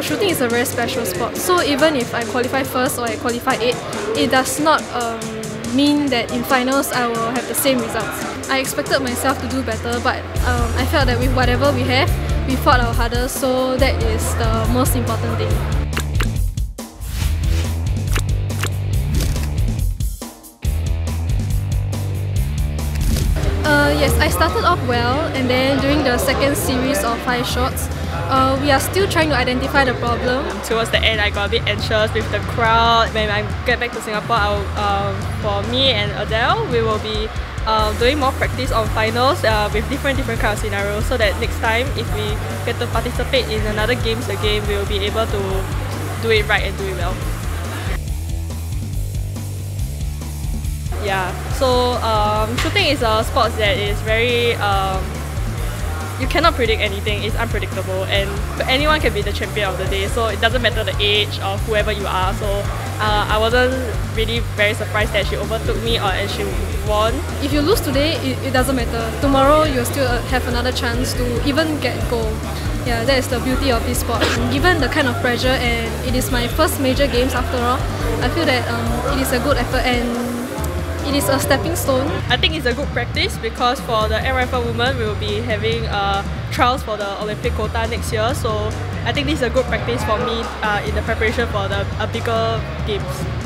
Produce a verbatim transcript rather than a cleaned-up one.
Well, shooting is a very special sport, so even if I qualify first or I qualify eighth, it does not um, mean that in finals I will have the same results. I expected myself to do better, but um, I felt that with whatever we have, we fought our hardest, so that is the most important thing. Uh, yes, I started off well, and then during the second series of five shots, uh, we are still trying to identify the problem. Towards the end, I got a bit anxious with the crowd. When I get back to Singapore, I'll, uh, for me and Adele, we will be uh, doing more practice on finals uh, with different different kind of scenarios, so that next time, if we get to participate in another games again, we will be able to do it right and do it well. Yeah, so um, shooting is a sport that is very, um, you cannot predict anything, it's unpredictable, and anyone can be the champion of the day, so it doesn't matter the age or whoever you are, so uh, I wasn't really very surprised that she overtook me or and she won. If you lose today, it, it doesn't matter, tomorrow you'll still have another chance to even get gold. Yeah, that is the beauty of this sport. Given the kind of pressure, and it is my first major games after all, I feel that um, it is a good effort and it is a stepping stone. I think it's a good practice because for the air rifle women, we will be having uh, trials for the Olympic quota next year. So I think this is a good practice for me uh, in the preparation for the uh, bigger games.